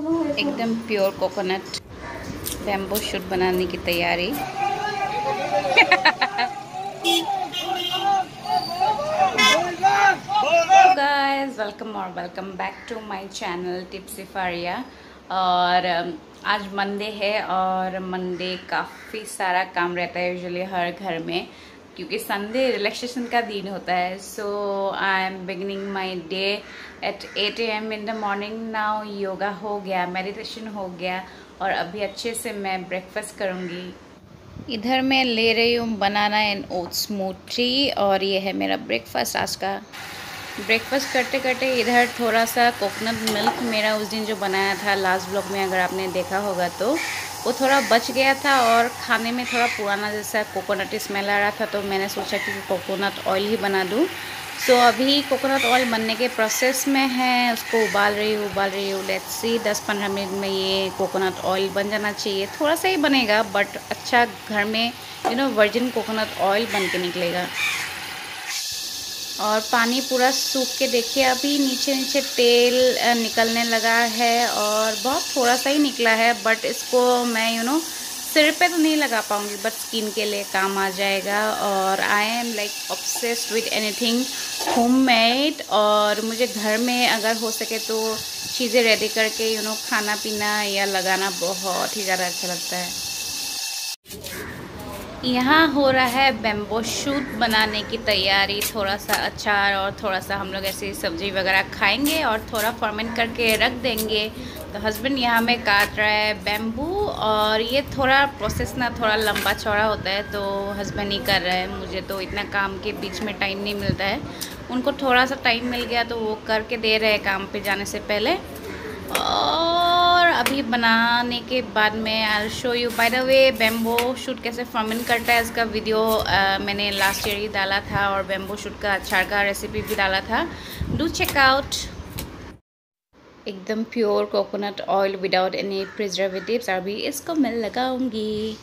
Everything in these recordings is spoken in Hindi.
एकदम प्योर कोकोनट बैम्बू शूट बनाने की तैयारी। गाइस वेलकम और welcome back to my channel Tipsy Faria. और आज मंडे है और मंडे काफ़ी सारा काम रहता है यूजुअली हर घर में, क्योंकि संडे रिलैक्सेशन का दिन होता है। So I am beginning my day at 8 AM in the morning. Now yoga हो गया, मेडिटेशन हो गया और अभी अच्छे से मैं ब्रेकफास्ट करूँगी। इधर मैं ले रही हूँ बनाना एंड ओट्स स्मूथी और ये है मेरा ब्रेकफास्ट आज का। ब्रेकफास्ट करते करते इधर थोड़ा सा कोकोनट मिल्क मेरा उस दिन जो बनाया था लास्ट ब्लॉग में, अगर आपने देखा होगा तो वो थोड़ा बच गया था और खाने में थोड़ा पुराना जैसा कोकोनट स्मेल आ रहा था, तो मैंने सोचा कि कोकोनट ऑयल ही बना दूं। सो अभी कोकोनट ऑयल बनने के प्रोसेस में है, उसको उबाल रही हूँ। लेट्स सी 10-15 मिनट में ये कोकोनट ऑयल बन जाना चाहिए। थोड़ा सा ही बनेगा बट अच्छा घर में वर्जिन कोकोनट ऑयल बन के निकलेगा। और पानी पूरा सूख के देखिए, अभी नीचे तेल निकलने लगा है और बहुत थोड़ा सा ही निकला है। बट इसको मैं सिर पे तो नहीं लगा पाऊँगी बट स्किन के लिए काम आ जाएगा। और I am like obsessed with anything homemade, और मुझे घर में अगर हो सके तो चीज़ें रेडी करके खाना पीना या लगाना बहुत ही ज़्यादा अच्छा लगता है। यहाँ हो रहा है बैम्बू शूट बनाने की तैयारी। थोड़ा सा अचार और थोड़ा सा हम लोग ऐसी सब्जी वगैरह खाएंगे और थोड़ा फर्मेंट करके रख देंगे। तो हस्बैंड यहाँ में काट रहा है बैम्बू, और ये थोड़ा प्रोसेस ना थोड़ा लंबा चौड़ा होता है तो हस्बैंड ही कर रहा है। मुझे तो इतना काम के बीच में टाइम नहीं मिलता है, उनको थोड़ा सा टाइम मिल गया तो वो करके दे रहे हैं काम पर जाने से पहले। और अभी बनाने के बाद में I show you. By the way bamboo shoot कैसे फर्मेंट करता है इसका वीडियो मैंने लास्ट ईयर ही डाला था, और बैम्बू शूट का अचार का रेसिपी भी डाला था, डू चेक आउट। एकदम pure coconut oil without any preservatives, अभी इसको मैं लगाऊंगी।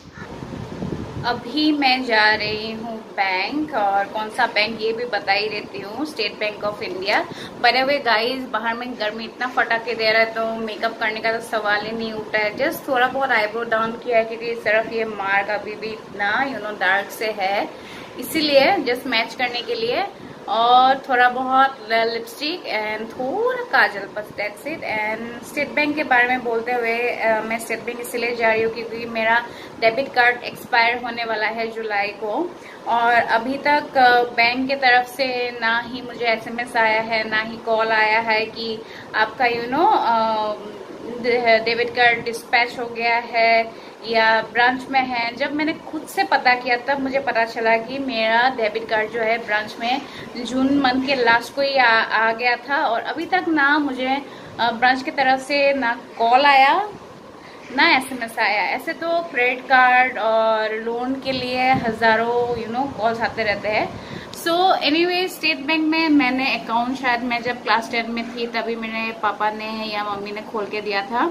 अभी मैं जा रही हूँ बैंक, और कौन सा बैंक ये भी बता ही देती हूँ, State Bank of India. By the way guys बाहर में गर्मी इतना फटाके दे रहा है तो मेकअप करने का तो सवाल ही नहीं उठा है। जस्ट थोड़ा बहुत आईब्रो डाउन किया है क्योंकि सिर्फ ये मार्क अभी भी इतना डार्क से है, इसीलिए जस्ट मैच करने के लिए। और थोड़ा बहुत लिपस्टिक एंड थोड़ा काजल, बस that's it. And State Bank के बारे में बोलते हुए मैं स्टेट बैंक इसलिए जा रही हूँ क्योंकि मेरा डेबिट कार्ड एक्सपायर होने वाला है जुलाई को, और अभी तक बैंक के तरफ से ना ही मुझे SMS आया है ना ही कॉल आया है कि आपका डेबिट कार्ड डिस्पैच हो गया है या ब्रांच में है। जब मैंने खुद से पता किया तब मुझे पता चला कि मेरा डेबिट कार्ड जो है ब्रांच में जून मंथ के लास्ट को ही आ गया था, और अभी तक ना मुझे ब्रांच की तरफ से ना कॉल आया ना SMS आया। ऐसे तो क्रेडिट कार्ड और लोन के लिए हज़ारों कॉल्स आते रहते हैं। सो एनीवे स्टेट बैंक में मैंने अकाउंट, शायद मैं जब क्लास 10 में थी तभी मेरे पापा ने या मम्मी ने खोल के दिया था,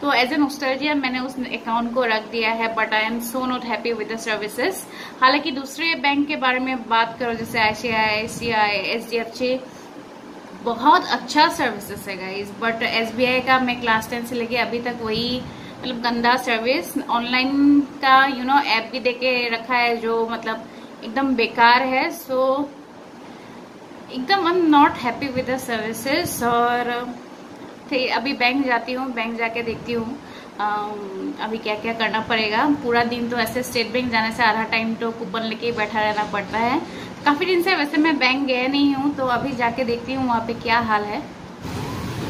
तो एज ए नॉस्टैल्जिया मैंने उस अकाउंट को रख दिया है। But I am so not happy with the services. हालांकि दूसरे बैंक के बारे में बात करो जैसे ICICI, HDFC, बहुत अच्छा सर्विसेज है गाइज। बट SBI का मैं क्लास 10 से लेके अभी तक वही मतलब गंदा सर्विस। ऑनलाइन का ऐप भी देके रखा है जो मतलब एकदम बेकार है। सो एकदम I am not happy with the services. और अभी बैंक जाती हूँ, बैंक जाके देखती हूँ अभी क्या क्या करना पड़ेगा। पूरा दिन तो ऐसे स्टेट बैंक जाने से आधा टाइम तो कूपन लेके ही बैठा रहना पड़ता है। काफ़ी दिन से वैसे मैं बैंक गया नहीं हूँ, तो अभी जाके देखती हूँ वहाँ पे क्या हाल है।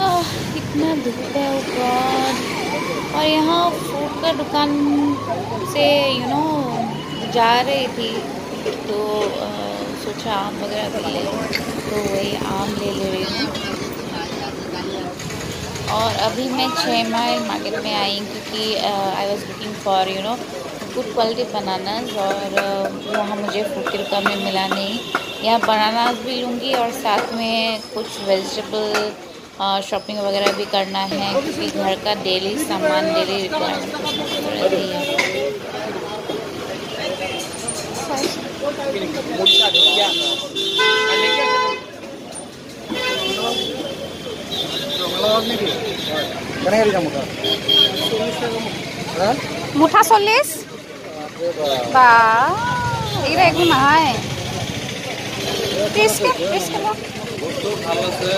ओह इतना धूप है ऊपर, और यहाँ फूड का दुकान से जा रही थी तो सोचा आम वगैरह भी ले, तो वही आम ले रही हूँ। और अभी मैं 6 माइल मार्केट में आई क्योंकि I was looking for good quality bananas, और वहाँ मुझे फूड की दुकान में मिला नहीं। यहाँ बनानाज भी लूँगी और साथ में कुछ वेजिटेबल शॉपिंग वगैरह भी करना है क्योंकि घर का डेली सामान डेली रिक्वायरमेंट रहती है। मुठा 40 बा इरा एक ना है 30 के तो खाला से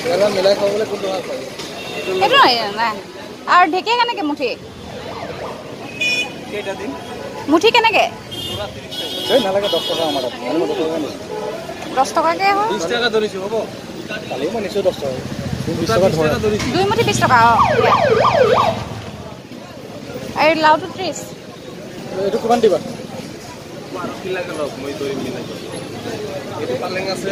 पहला मिला खावले को तो है एरो है ना और ढेके कने के मुठी केटा दिन मुठी कने के पूरा 30 से ना लगे 10 টাকা हमारा 10 টাকা के हो 20 টাকা ধরিছো বাবা কালি মানে 10 টাকা 20 টাকা ধরা দুই মুঠি 20 টাকা আর লাউ তো 30 এটু কোন দিবা 12 কিলো লাউ মই দই মিলাই এটু পালেং আছে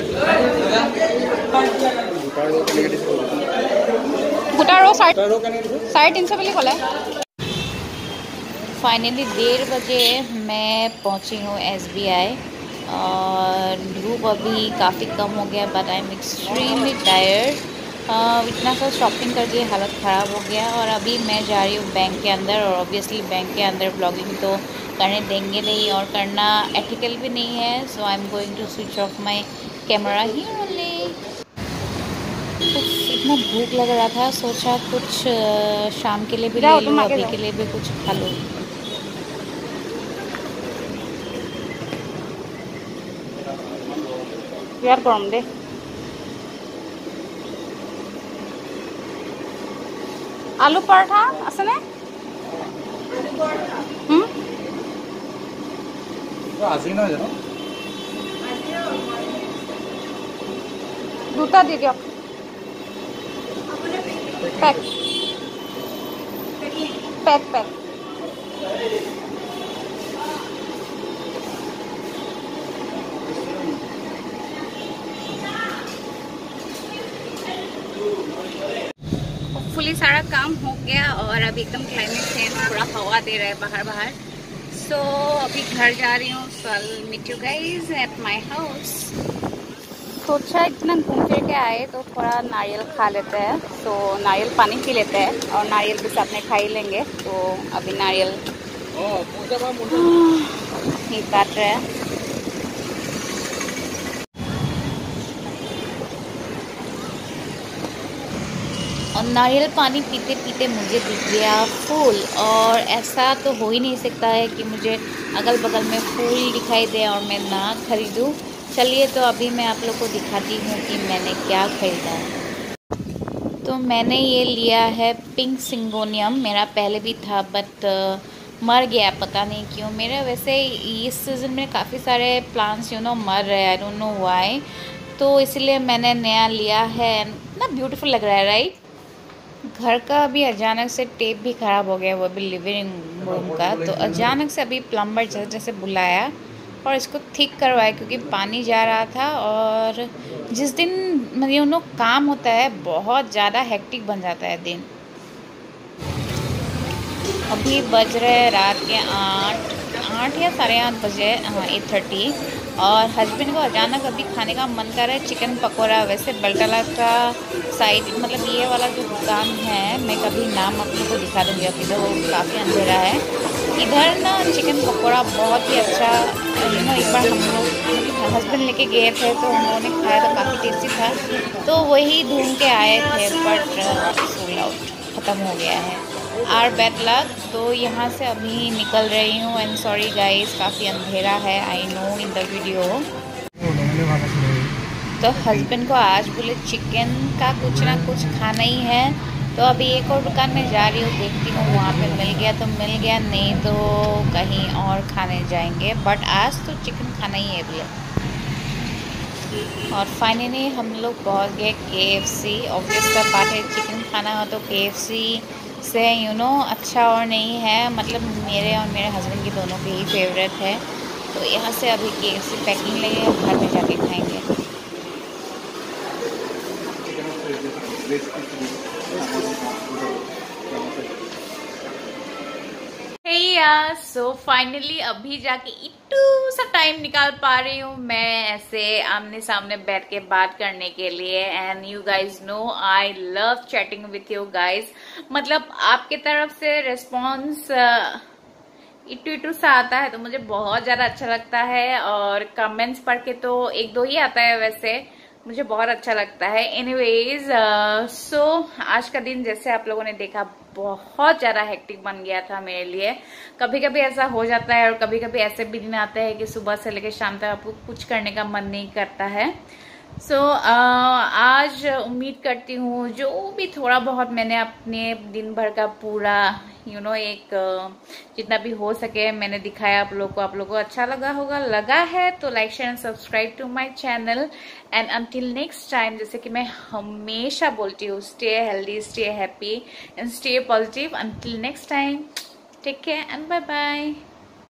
গুটারো 350 বলি কলে। फाइनली 1:30 बजे मैं पहुंची हूँ SBI और धूप अभी काफ़ी कम हो गया but I am extremely tired. इतना सा शॉपिंग कर दिए हालत ख़राब हो गया और अभी मैं जा रही हूँ बैंक के अंदर और ऑब्वियसली बैंक के अंदर ब्लॉगिंग तो करने देंगे नहीं और करना एथिकल भी नहीं है। So I am going to switch off my camera ही ओनली। इतना भूख लग रहा था सोचा कुछ शाम के लिए भी ले लूँ अभी के लिए भी कुछ खा लूँ। यार गरम दे आलू पराठा আছে না আলু পরাঠা তো আজি না জানো আজি দুটা দি দিও প্যাক প্যাক প্যাক सारा काम हो गया और अभी एकदम क्लाइमेट चेंज पूरा हवा दे रहा है बाहर। सो अभी घर जा रही हूँ। Shall meet you guys at my house. सोचा इतना घूम फिर के आए तो थोड़ा नारियल खा लेते हैं। तो नारियल पानी पी लेते हैं और नारियल भी साथ में खा ही लेंगे। तो अभी नारियल ही काट रहे हैं। नारियल पानी पीते पीते मुझे दिख गया फूल और ऐसा तो हो ही नहीं सकता है कि मुझे अगल बगल में फूल दिखाई दे और मैं ना खरीदूं। चलिए तो अभी मैं आप लोग को दिखाती हूँ कि मैंने क्या खरीदा है। तो मैंने ये लिया है पिंक सिंगोनियम। मेरा पहले भी था बट मर गया पता नहीं क्यों। मेरा वैसे इस सीज़न में काफ़ी सारे प्लांट्स यू नो मर रहे आई डोंट नो व्हाई। तो इसलिए मैंने नया लिया है। इतना ब्यूटीफुल लग रहा है राइट। घर का अभी अचानक से टेप भी ख़राब हो गया वो भी लिविंग रूम का। तो अचानक से अभी प्लम्बर जैसे जैसे बुलाया और इसको ठीक करवाया क्योंकि पानी जा रहा था। और जिस दिन मतलब उन लोग काम होता है बहुत ज़्यादा हेक्टिक बन जाता है दिन। अभी बज रहे रात के 8 या 8:30 बजे, हाँ 8:30। और हस्बैंड को अचानक अभी खाने का मन कर रहा है चिकन पकोड़ा। वैसे बलटला का साइड मतलब ये वाला जो दुकान है मैं कभी नाम अपने को दिखा दूँगी। अब इधर वो काफ़ी अंधेरा है। इधर ना चिकन पकोड़ा बहुत ही अच्छा। एक बार हम लोग हस्बैंड लेके गए थे तो उन्होंने खाया तो काफ़ी टेस्टी था। तो वही ढूंढ के आए थे बट सोल्ड आउट ख़त्म हो गया है। Our bad luck. तो यहाँ से अभी निकल रही हूँ एंड सॉरी गाइस काफ़ी अंधेरा है I know in the video. तो हस्बैंड को आज बोले चिकन का कुछ ना कुछ खाना ही है। तो अभी एक और दुकान में जा रही हूँ देखती हूँ वहाँ पे मिल गया तो मिल गया नहीं तो कहीं और खाने जाएंगे। बट आज तो चिकन खाना ही है बोले। और फाइनली हम लोग पहुँच गए KFC। ऑब्वियस का बात है चिकन खाना हो तो KFC से यू नो अच्छा और नहीं है। मतलब मेरे और मेरे हस्बैंड की दोनों की ही फेवरेट है। तो यहाँ से अभी KFC पैकिंग लेंगे और घर में जाके खाएंगे। सो फाइनली अभी जाके इतू सा टाइम निकाल पा रही हूँ मैं ऐसे आमने सामने बैठ के बात करने के लिए। And you guys know I love chatting with you guys. मतलब आपके तरफ से रिस्पॉन्स इटू इटू सा आता है तो मुझे बहुत ज्यादा अच्छा लगता है। और कमेंट्स पढ़ के तो एक दो ही आता है वैसे। मुझे बहुत अच्छा लगता है। एनीवेज सो आज का दिन जैसे आप लोगों ने देखा बहुत ज़्यादा हेक्टिक बन गया था मेरे लिए। कभी कभी ऐसा हो जाता है और कभी कभी ऐसे भी दिन आते हैं कि सुबह से लेकर शाम तक आपको कुछ करने का मन नहीं करता है। आज उम्मीद करती हूँ जो भी थोड़ा बहुत मैंने अपने दिन भर का पूरा जितना भी हो सके मैंने दिखाया आप लोगों को, अच्छा लगा होगा। लगा है तो like share and subscribe to my channel and until next time, जैसे कि मैं हमेशा बोलती हूँ, stay healthy, stay happy happy and stay positive. Until next time, take care and bye bye.